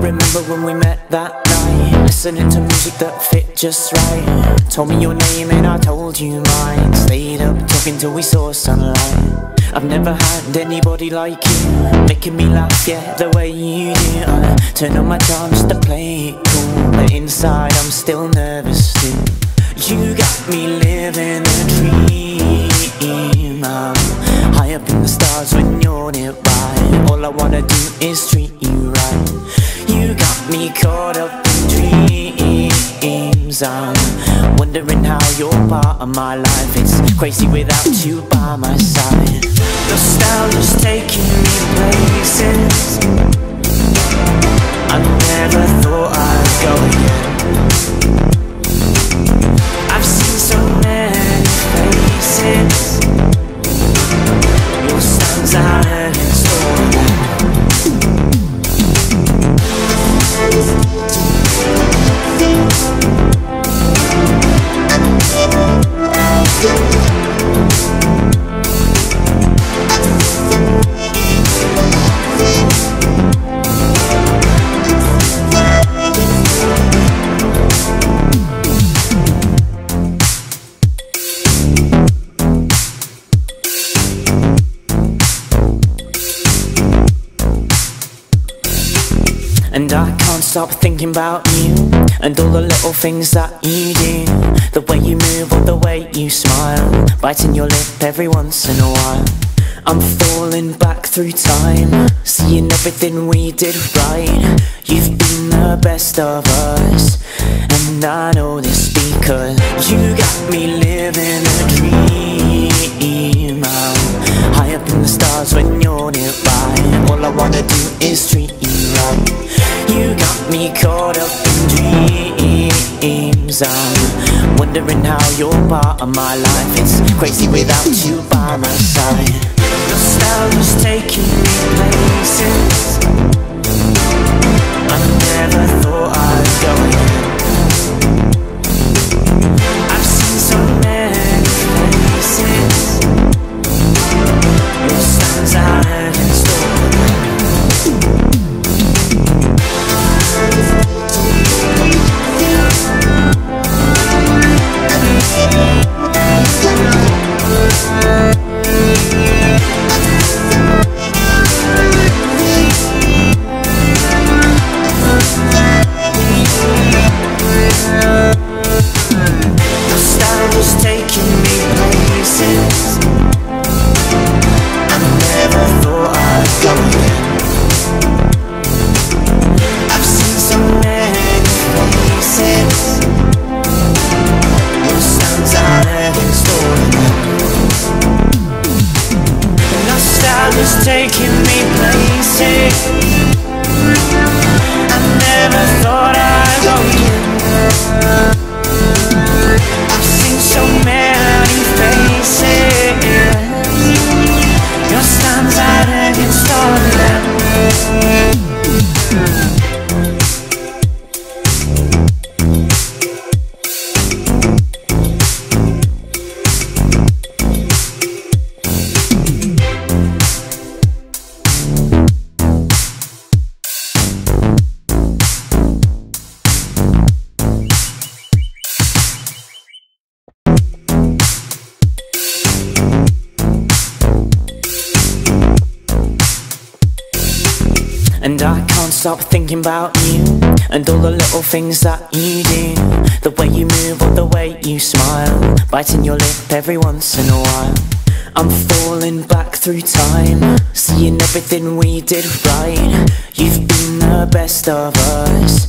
remember when we met that night, listening to music that fit just right. Told me your name and I told you mine. Stayed up talking till we saw sunlight. I've never had anybody like you, making me laugh, yeah, the way you do. I turn on my charm just to play it cool, but inside I'm still nervous too. You got me living a dream. I'm high up in the stars when you're nearby. All I wanna do is treat you right. You got me caught up in dreams. I'm wondering how you're part of my life. It's crazy without you by my side. Nostalgia's taking me places I never thought I'd go again. I've seen so many faces. Your stands out and it's and I can't stop thinking about you and all the little things that you do. The way you move or the way you smile, biting your lip every once in a while. I'm falling back through time, seeing everything we did right. You've been the best of us, and I know this because you got me living a dream. I'm high up in the stars when you're nearby. All I wanna do is treat you right. You got me caught up in dreams. I'm wondering how you're part of my life. It's crazy without you by my side. Nostalgia's taking me places I never thought I'd go again. I've seen so many places. Your stands out and it's taking me places I never thought I'd go again. I've seen so many faces. Your stands out and it's all around. And I can't stop thinking about you and all the little things that you do. The way you move or the way you smile, biting your lip every once in a while. I'm falling back through time, seeing everything we did right. You've been the best of us,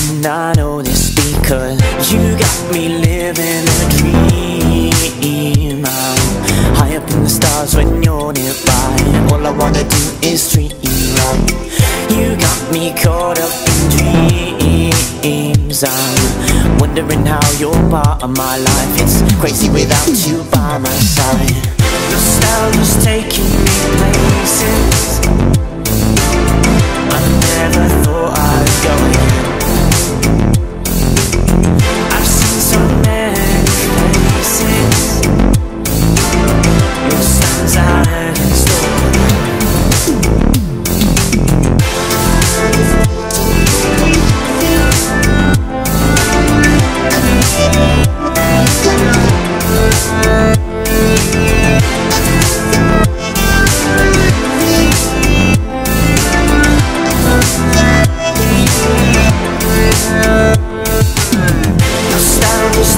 and I know this because you got me living a dream. I'm high up in the stars when you're nearby. All I wanna do is treat you right. You got me caught up in dreams. I'm wondering how you're part of my life. It's crazy without you by my side. Nostalgia's taking me places I never thought I'd go again. I've seen so many places. Your stands out and it's all around.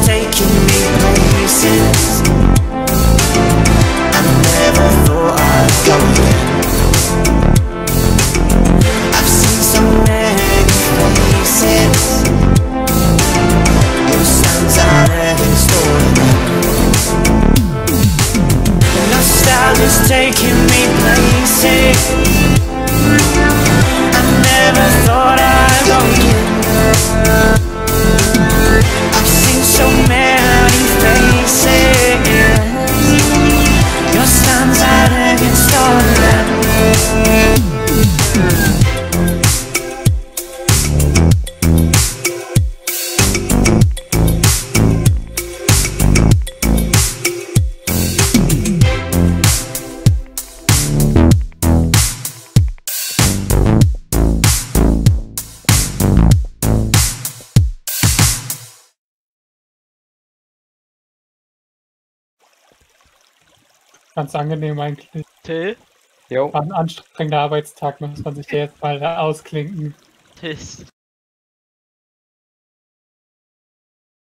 taking me places I never thought I'd go here. I've seen so many places, it sounds I haven't stolen. Nostalgia's taking me places I never thought I'd go here. I've seen so many faces, your songs I haven't stolen. Ganz angenehm eigentlich. Till? Jo. War ein anstrengender Arbeitstag, muss man sich jetzt mal da ausklinken. Piss.